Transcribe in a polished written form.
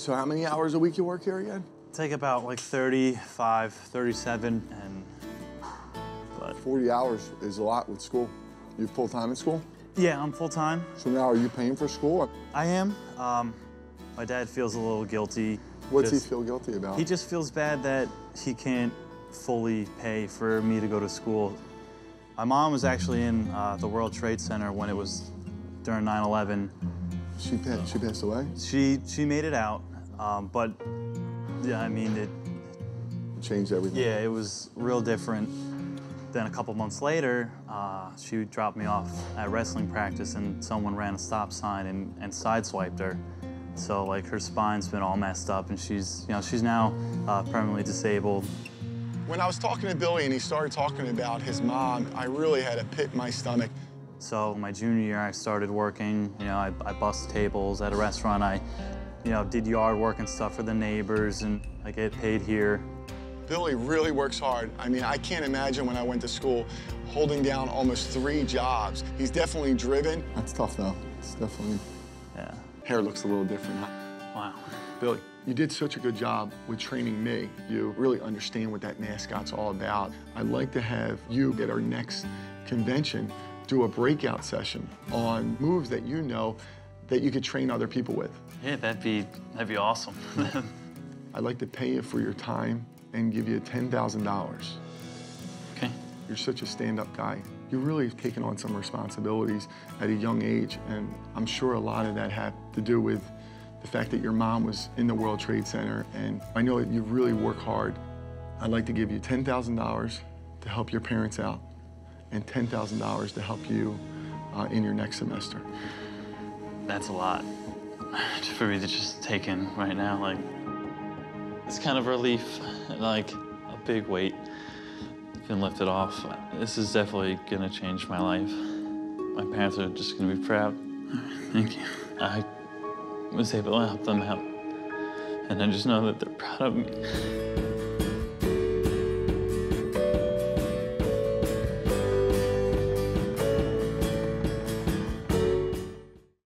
So how many hours a week you work here again? Take about like 35, 37, and but 40 hours is a lot with school. You're full-time at school? Yeah, I'm full-time. So now are you paying for school? I am. My dad feels a little guilty. What's he feel guilty about? He just feels bad that he can't fully pay for me to go to school. My mom was actually in the World Trade Center when it was during 9/11. She passed away? She made it out, but yeah, I mean, it changed everything. Yeah, it was real different. Then a couple months later, she dropped me off at wrestling practice and someone ran a stop sign and sideswiped her. So like her spine's been all messed up and she's, you know, she's now permanently disabled. When I was talking to Billy and he started talking about his mom, I really had a pit in my stomach. So my junior year, I started working. You know, I bussed tables at a restaurant. I, you know, did yard work and stuff for the neighbors, and I get paid here. Billy really works hard. I mean, I can't imagine when I went to school holding down almost 3 jobs. He's definitely driven. That's tough, though. It's definitely. Yeah. Hair looks a little different, huh? Wow. Billy, you did such a good job with training me. You really understand what that mascot's all about. I'd like to have you at our next convention do a breakout session on moves that you know that you could train other people with. Yeah, that'd be awesome. I'd like to pay you for your time and give you $10,000. Okay. You're such a stand-up guy. You really have taken on some responsibilities at a young age, and I'm sure a lot of that had to do with the fact that your mom was in the World Trade Center, and I know that you really work hard. I'd like to give you $10,000 to help your parents out and $10,000 to help you in your next semester. That's a lot for me to just take in right now. Like, it's kind of relief, like a big weight been lifted off. This is definitely gonna change my life. My parents are just gonna be proud. Thank you. I was able to help them out, and I just know that they're proud of me.